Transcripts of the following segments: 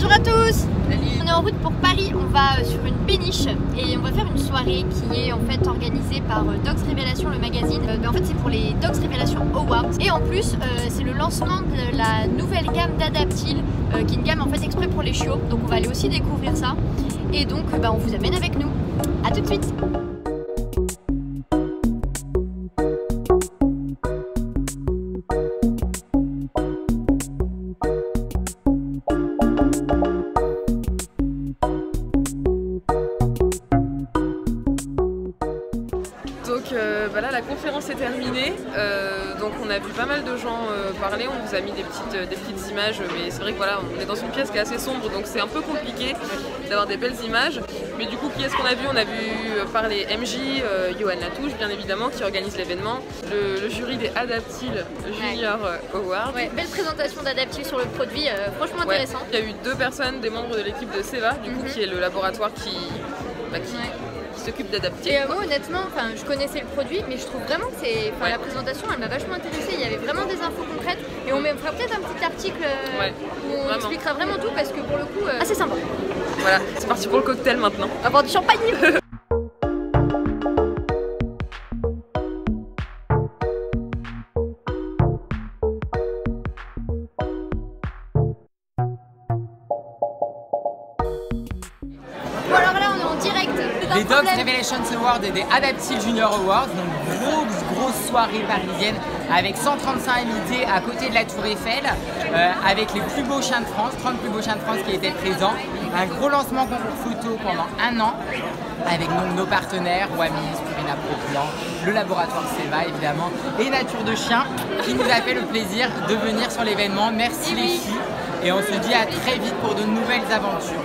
Bonjour à tous. Salut. On est en route pour Paris, on va sur une péniche et on va faire une soirée qui est en fait organisée par Dogs Revelation, le magazine. En fait c'est pour les Dogs Revelation Awards et en plus c'est le lancement de la nouvelle gamme d'Adaptil qui est une gamme en fait exprès pour les chiots, donc on va aller aussi découvrir ça et donc on vous amène avec nous. A tout de suite. Voilà, la conférence est terminée, donc on a vu pas mal de gens parler, on vous a mis des petites images, mais c'est vrai que voilà, on est dans une pièce qui est assez sombre, donc c'est un peu compliqué d'avoir des belles images. Mais du coup, qui est-ce qu'on a vu? On a vu parler MJ, Johan Latouche bien évidemment, qui organise l'événement, le jury des Adaptil Junior Awards. Ouais, belle présentation d'Adaptil sur le produit, franchement intéressant. Il y a eu deux personnes, des membres de l'équipe de CEVA, du coup, qui est le laboratoire qui s'occupe d'Adaptil. Et moi honnêtement, je connaissais le produit, mais je trouve vraiment que c'est, la présentation elle m'a vachement intéressée, il y avait vraiment des infos concrètes et on fera peut-être un petit article où on expliquera vraiment tout parce que pour le coup, assez sympa. Voilà, c'est parti pour le cocktail maintenant. On va boire du champagne. Les Dogs Revelation Awards et des Adaptil Junior Awards, donc grosse soirée parisienne avec 135 invités à côté de la Tour Eiffel, avec les plus beaux chiens de France, 30 plus beaux chiens de France qui étaient présents, un gros lancement concours photo pendant un an, avec donc nos partenaires WAMIS, Misturina Profian, le laboratoire CEVA évidemment, et Nature de Chien qui nous a fait le plaisir de venir sur l'événement. Merci les filles et on se dit à très vite pour de nouvelles aventures.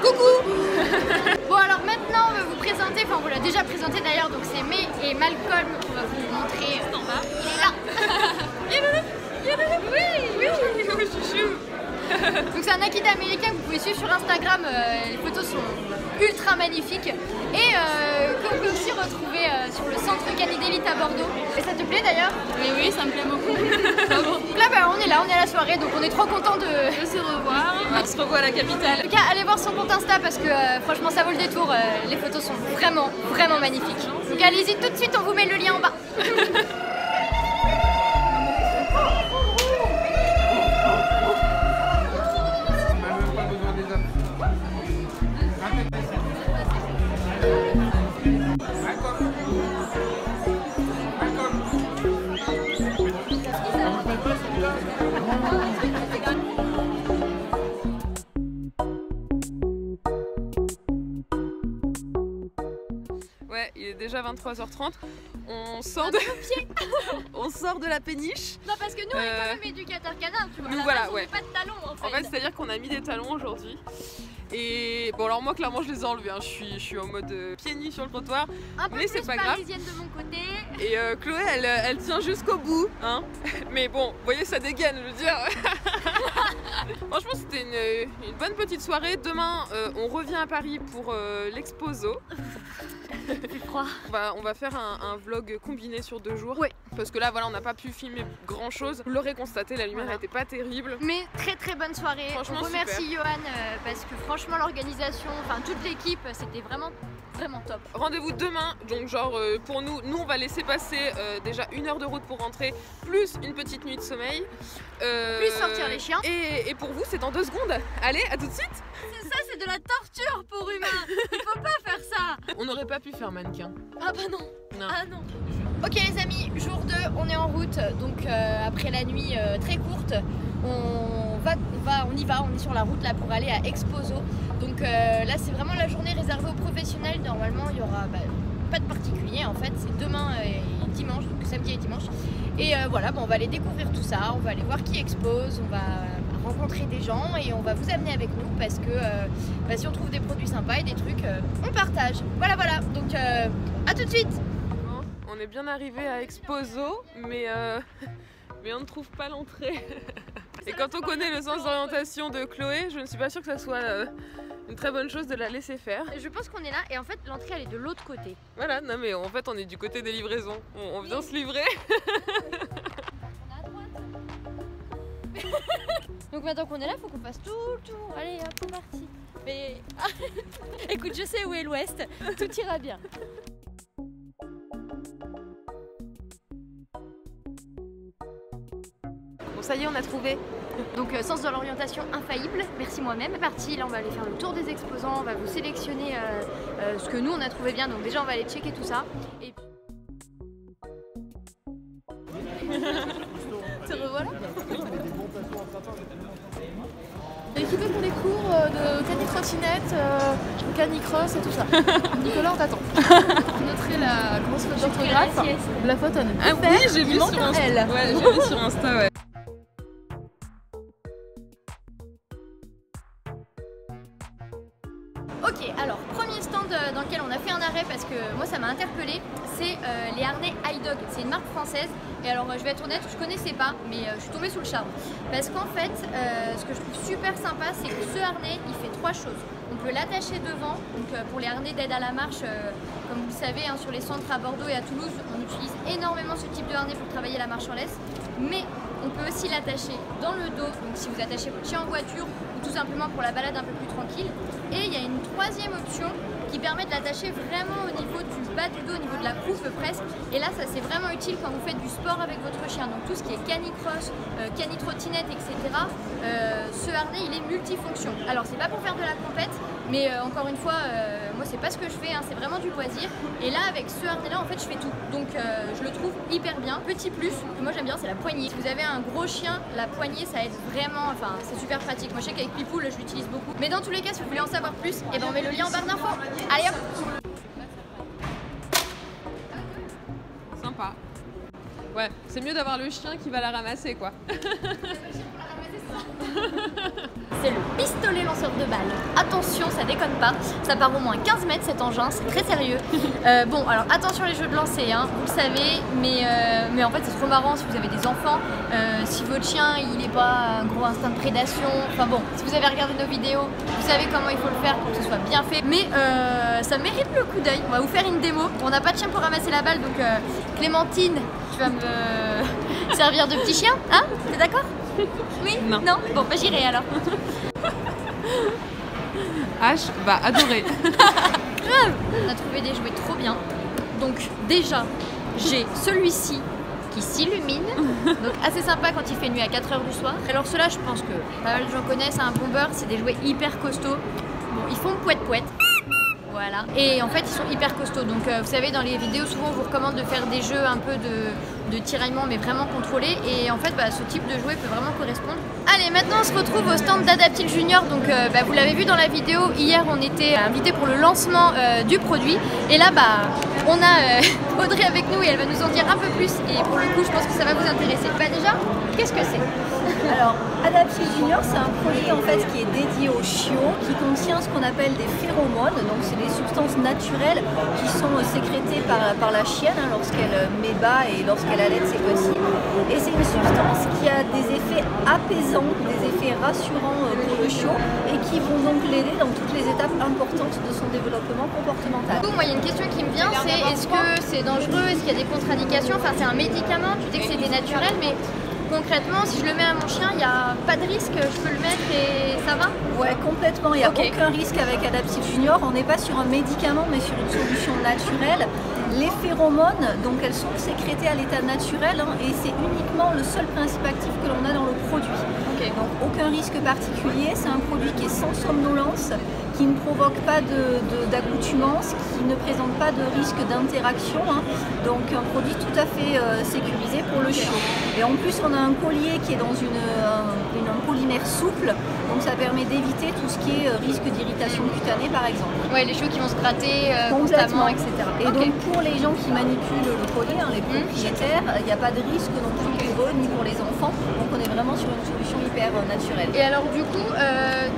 Coucou. Bon alors maintenant on va vous présenter, on vous l'a déjà présenté d'ailleurs, donc c'est May et Malcolm, on va vous montrer. En bas. Il est là. Oui, chouchou. Donc c'est un akita américain que vous pouvez suivre sur Instagram, les photos sont ultra magnifiques. Et que vous pouvez aussi retrouver sur le centre Canidélite à Bordeaux. Et ça te plaît d'ailleurs? Oui, ça me plaît beaucoup. Donc là, on est à la soirée, donc on est trop contents de se revoir. On se revoit à la capitale. En tout cas, allez voir son compte Insta parce que franchement, ça vaut le détour. Les photos sont vraiment, vraiment magnifiques. Donc allez-y tout de suite, on vous met le lien en bas. Ouais, il est déjà 23h30, on sort de la péniche. Non parce que nous on est quand même éducateurs canins, tu vois, nous, voilà, on met pas de talons en fait c'est-à-dire qu'on a mis des talons aujourd'hui. Et bon alors moi clairement je les ai enlevés, hein. je suis en mode pieds nus sur le trottoir, mais c'est pas grave. Un peu plus parisienne de mon côté. Et Chloé elle tient jusqu'au bout, hein. Mais bon, vous voyez ça dégaine, je veux dire. Franchement c'était une bonne petite soirée. Demain on revient à Paris pour l'ExpoZoo. On va faire un vlog combiné sur 2 jours. Ouais. Parce que là voilà on n'a pas pu filmer grand chose. Vous l'aurez constaté, la lumière n'était pas terrible. Mais très bonne soirée. Franchement, on remercie Johan parce que franchement l'organisation, toute l'équipe, c'était vraiment top. Rendez-vous demain, donc genre pour nous on va laisser passer déjà 1 heure de route pour rentrer, plus une petite nuit de sommeil. Plus sortir les chiens. Et pour vous c'est dans 2 secondes. Allez, à tout de suite. Ça c'est de la torture pour humains. Il faut pas faire ça. On n'aurait pas pu faire mannequin. Ah bah non. Ah non. Ok les amis, jour 2, on est en route, donc après la nuit très courte, on est sur la route là pour aller à ExpoZoo. Donc là c'est vraiment la journée réservée aux professionnels, normalement il n'y aura pas de particulier en fait, c'est demain et dimanche, donc samedi et dimanche. Et voilà, on va aller découvrir tout ça, on va aller voir qui expose, on va rencontrer des gens et on va vous amener avec nous parce que si on trouve des produits sympas et des trucs, on partage. Voilà, donc à tout de suite. On est bien arrivé à ExpoZoo, mais on ne trouve pas l'entrée. Et quand on connaît le sens d'orientation de Chloé, je ne suis pas sûre que ça soit une très bonne chose de la laisser faire. Je pense qu'on est là et en fait l'entrée elle est de l'autre côté. Voilà, non mais en fait on est du côté des livraisons, on vient se livrer. Donc maintenant qu'on est là, faut qu'on fasse tout le tour. Allez, hop, c'est parti. Mais écoute, je sais où est l'ouest, tout ira bien. Bon, ça y est, on a trouvé. Donc sens de l'orientation infaillible, merci moi-même. C'est parti, là on va aller faire le tour des exposants, on va vous sélectionner ce que nous on a trouvé bien. Donc déjà on va aller checker tout ça. Et se revoilà. Équipé pour les cours de canicrottinette, canicross et tout ça. Nicolas, on t'attend. Je noterai la grosse faute d'orthographe, la faute en ah oui, j'ai vu sur Insta. Ouais, j'ai vu sur Insta, ouais. Ok, alors premier stand dans lequel on a fait un arrêt parce que moi ça m'a interpellée, c'est les harnais i-Dog. C'est une marque française et alors je vais être honnête, je connaissais pas mais je suis tombée sous le charme. Parce qu'en fait, ce que je trouve super sympa c'est que ce harnais il fait trois choses. On peut l'attacher devant, donc pour les harnais d'aide à la marche, comme vous le savez hein, sur les centres à Bordeaux et à Toulouse on utilise énormément ce type de harnais pour travailler la marche en laisse. Mais on peut aussi l'attacher dans le dos, donc si vous attachez votre chien en voiture ou tout simplement pour la balade un peu plus tranquille. Et il y a une troisième option qui permet de l'attacher vraiment au niveau du bas du dos, au niveau de la coupe presque. Et là ça c'est vraiment utile quand vous faites du sport avec votre chien. Donc tout ce qui est canicross, canitrottinette, etc. Ce harnais il est multifonction. Alors c'est pas pour faire de la compète, mais encore une fois moi c'est pas ce que je fais, hein, c'est vraiment du loisir. Et là avec ce harnais là en fait je fais tout. Donc je le trouve hyper bien. Petit plus que moi j'aime bien c'est la poignée. Si vous avez un gros chien, la poignée ça aide vraiment, enfin c'est super pratique. Moi je sais qu'avec Pipoule je l'utilise beaucoup. Mais dans tous les cas si vous voulez en savoir plus, et ben on met le lien en barre d'infos. Allez hop. Sympa. Ouais, c'est mieux d'avoir le chien qui va la ramasser quoi. C'est le pistolet lanceur de balles. Attention, ça déconne pas. Ça part au moins 15 mètres cet engin, c'est très sérieux. Bon, alors attention les jeux de lancer, hein, vous le savez, mais en fait c'est trop marrant si vous avez des enfants, si votre chien il n'est pas un gros instinct de prédation. Enfin bon, si vous avez regardé nos vidéos, vous savez comment il faut le faire pour que ce soit bien fait. Mais ça mérite le coup d'œil. On va vous faire une démo. On n'a pas de chien pour ramasser la balle, donc Clémentine, tu vas me servir de petit chien, hein? T'es d'accord? Oui? Non. Non? Bon, bah j'irai alors. H va adorer. On a trouvé des jouets trop bien. Donc déjà, j'ai celui-ci qui s'illumine. Donc assez sympa quand il fait nuit à 4 h du soir. Alors ceux-là, je pense que pas mal de gens connaissent, un bomber, c'est des jouets hyper costauds. Bon, ils font pouet-pouet. Voilà. Et en fait, ils sont hyper costauds. Donc vous savez, dans les vidéos, souvent on vous recommande de faire des jeux un peu de tiraillement mais vraiment contrôlé, et en fait bah, ce type de jouet peut vraiment correspondre. Allez, maintenant on se retrouve au stand d'Adaptil Junior. Donc bah, vous l'avez vu dans la vidéo, hier on était invité pour le lancement du produit, et là bah, on a Audrey avec nous et elle va nous en dire un peu plus, et pour le coup je pense que ça va vous intéresser. Bah déjà, qu'est-ce que c'est? Alors Adaptil Junior c'est un produit en fait qui est dédié aux chiots, qui contient ce qu'on appelle des phéromones, donc c'est des substances naturelles qui sont sécrétées par la chienne hein, lorsqu'elle met bas et lorsqu'elle la laine c'est possible, et c'est une substance qui a des effets apaisants, des effets rassurants pour le chiot et qui vont donc l'aider dans toutes les étapes importantes de son développement comportemental. Moi il y a une question qui me vient, c'est est-ce que c'est dangereux, est-ce qu'il y a des contre-indications? Enfin c'est un médicament, tu dis que c'était naturel, mais concrètement si je le mets à mon chien il n'y a pas de risque, je peux le mettre et ça va? Ouais complètement, il n'y a aucun risque avec Adaptil Junior, on n'est pas sur un médicament mais sur une solution naturelle. Les phéromones, donc elles sont sécrétées à l'état naturel hein, et c'est uniquement le seul principe actif que l'on a dans le produit. Okay. Donc aucun risque particulier, c'est un produit qui est sans somnolence, qui ne provoque pas d'accoutumance, qui ne présente pas de risque d'interaction. Hein. Donc un produit tout à fait sécurisé pour le chiot. Et en plus on a un collier qui est dans un polymère souple, donc ça permet d'éviter tout ce qui est risque d'irritation cutanée par exemple. Ouais, les chiots qui vont se gratter constamment, etc. Et donc pour les gens qui manipulent le collier, hein, les propriétaires, il n'y a pas de risque non plus pour eux ni pour les enfants. Donc on est vraiment sur une solution hyper naturelle. Et alors du coup,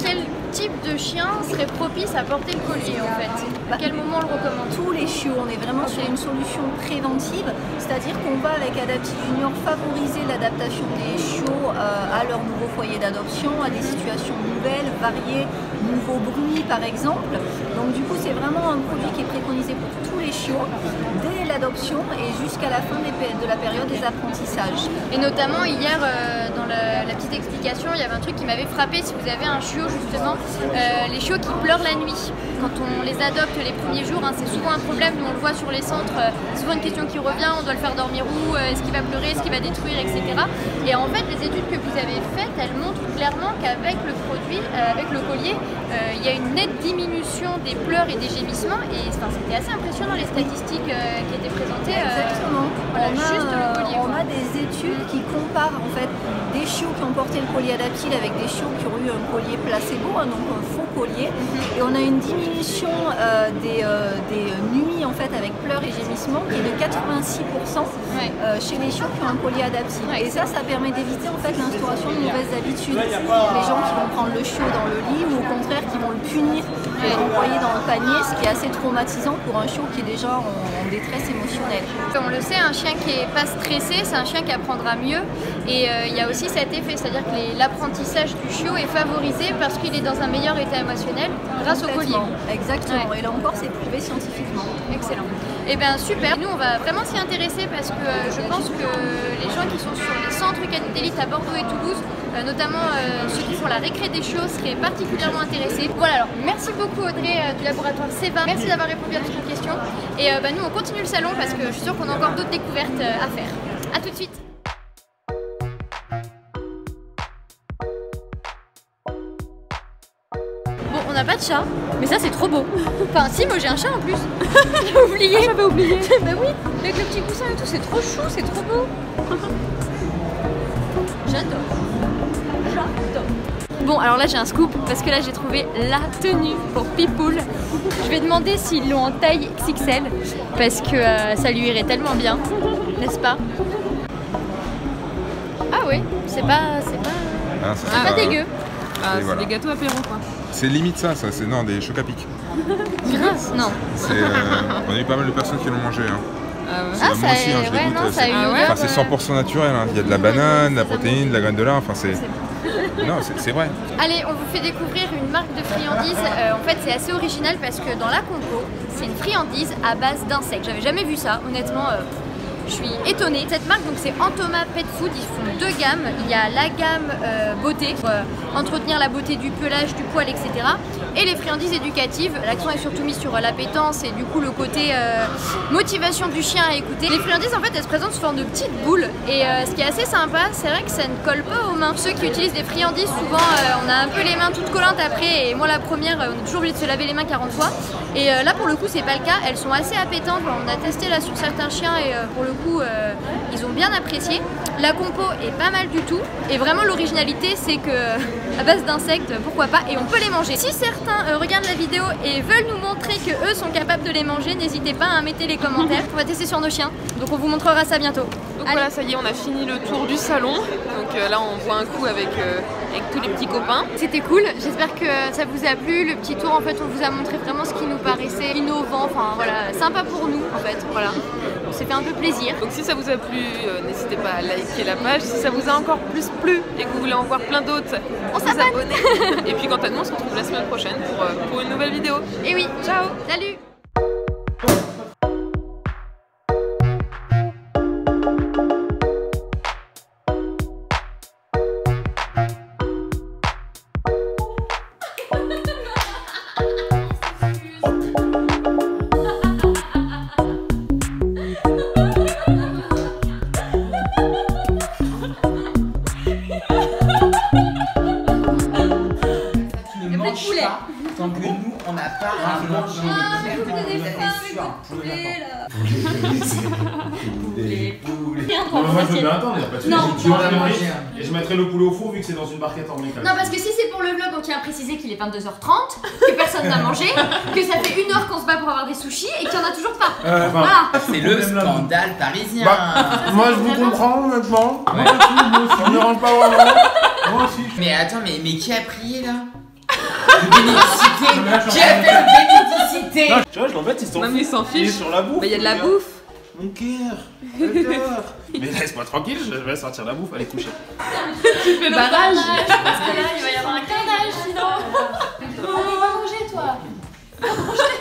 quel type de chien serait propice à porter le collier en fait? À quel moment on le recommande? Tous les chiots, on est vraiment sur une solution préventive, c'est-à-dire qu'on va avec Adaptil Junior favoriser l'adaptation des chiots à leur nouveau foyer d'adoption, à des situations nouvelles, variées, nouveaux bruits par exemple. Donc du coup c'est vraiment un produit qui est préconisé pour tous les chiots dès l'adoption et jusqu'à la fin de la période des apprentissages. Et notamment hier dans la petite explication il y avait un truc qui m'avait frappé. Si vous avez un chiot justement, les chiots qui pleurent la nuit quand on les adopte les premiers jours, hein, c'est souvent un problème, nous on le voit sur les centres, c'est souvent une question qui revient, on doit le faire dormir où, est-ce qu'il va pleurer, est-ce qu'il va détruire, etc. Et en fait les études que vous avez faites, elles montrent clairement qu'avec le produit, avec le collier, il y a une nette diminution des pleurs et des gémissements, et enfin, c'était assez impressionnant les statistiques qui étaient présentées. Exactement, voilà, on a des études qui comparent en fait des chiots qui ont porté le collier Adaptil avec des chiots qui ont eu un collier placebo, hein, donc un faux collier, et on a une diminution des nuits en fait avec pleurs et gémissements qui est de 86% chez les chiots qui ont un collier Adaptil. Ouais. Et ça, ça permet d'éviter en fait l'instauration de mauvaises habitudes. Les gens qui vont prendre le chiot dans le lit ou au contraire qui vont le punir et l'envoyer dans le panier, ce qui est assez traumatisant pour un chiot qui est déjà en détresse émotionnelle. On le sait, un chien qui n'est pas stressé, c'est un chien qui apprendra mieux. Et il y a aussi cet effet, c'est-à-dire que l'apprentissage du chiot est favorisé parce qu'il est dans un meilleur état émotionnel grâce au collier. Exactement, et là encore c'est prouvé scientifiquement. Excellent. Et bien super, nous on va vraiment s'y intéresser parce que je pense que les gens qui sont sur les centres Canidélite à Bordeaux et Toulouse, notamment ceux qui font la récré des chiots, seraient particulièrement intéressés. Voilà, alors merci beaucoup Audrey du laboratoire CEVA, merci d'avoir répondu à toutes nos questions. Et nous on continue le salon parce que je suis sûre qu'on a encore d'autres découvertes à faire. A tout de suite. On n'a pas de chat, mais ça c'est trop beau. Enfin si, moi j'ai un chat en plus. J'ai oublié. Ah, j'avais oublié. Bah oui, avec le petit coussin et tout, c'est trop chou, c'est trop beau. J'adore. J'adore. Bon alors là j'ai un scoop parce que là j'ai trouvé la tenue pour Pipoule. Je vais demander s'ils l'ont en taille XXL parce que ça lui irait tellement bien, n'est-ce pas? Ah oui, c'est pas dégueu. Ah, c'est voilà. Des gâteaux apéro quoi. C'est limite ça, c'est non, des chocs à pic. Grâce, non. On a eu pas mal de personnes qui l'ont mangé. Hein. Ah, moi aussi, hein, je dégoûte. C'est 100% naturel, hein. Il y a de la banane, de la protéine, de la graine de lin, enfin c'est... Non, c'est vrai. Allez, on vous fait découvrir une marque de friandises. En fait, c'est assez original parce que dans la compo, c'est une friandise à base d'insectes. J'avais jamais vu ça, honnêtement. Je suis étonnée. Cette marque, donc c'est Entoma Food. Ils font deux gammes. Il y a la gamme beauté pour entretenir la beauté du pelage, du poil, etc. Et les friandises éducatives. L'accent est surtout mise sur l'appétence et du coup le côté motivation du chien à écouter. Les friandises, en fait, elles se présentent sous forme de petites boules. Et ce qui est assez sympa, c'est vrai que ça ne colle pas aux mains. Ceux qui utilisent des friandises, souvent, on a un peu les mains toutes collantes après. Et moi, la première, on est toujours obligé de se laver les mains 40 fois. Et là, pour le coup, c'est pas le cas. Elles sont assez appétantes. On a testé là sur certains chiens et pour le coup, ils ont bien apprécié. La compo est pas mal du tout. Et vraiment, l'originalité, c'est que à base d'insectes, pourquoi pas, et on peut les manger. Si certains regardent la vidéo et veulent nous montrer que eux sont capables de les manger, n'hésitez pas à mettre les commentaires. On va tester sur nos chiens. Donc, on vous montrera ça bientôt. Donc voilà, ça y est, on a fini le tour du salon. Donc là, on voit un coup avec tous les petits copains. C'était cool. J'espère que ça vous a plu. Le petit tour, en fait, on vous a montré vraiment ce qui nous paraissait innovant. Enfin, voilà, sympa pour nous, en fait. Voilà, on s'est fait un peu plaisir. Donc si ça vous a plu, n'hésitez pas à liker la page. Si ça vous a encore plus plu et que vous voulez en voir plein d'autres, on s'abonne. Et puis quant à nous, on se retrouve la semaine prochaine pour une nouvelle vidéo. Et oui, ciao, salut. Tant que nous, on n'a pas à manger. Ah, vous voulez poulet, là. Moi, je veux bien attendre, il n'y a pas de souci. Et je mettrai le poulet au four vu que c'est dans une barquette en métal. Non, parce que si c'est pour le vlog, on tient à préciser qu'il est 22h30, que personne n'a mangé, que ça fait une heure qu'on se bat pour avoir des sushis et qu'il n'y en a toujours pas. Voilà. C'est le scandale parisien. Moi, je vous comprends, honnêtement. On ne rentre pas vraiment. Moi aussi. Mais attends, mais qui a prié, là? Qui a fait le bénédicité? Tu vois, je l'embête, ils s'en fichent. Sur la bouffe. Mais il y a de la bouffe. Mon cœur. Mais laisse-moi tranquille, je vais sortir la bouffe, allez coucher. Tu fais le barrage. Parce que là, il va y avoir un carnage sinon. Allez, va manger, toi. Va manger.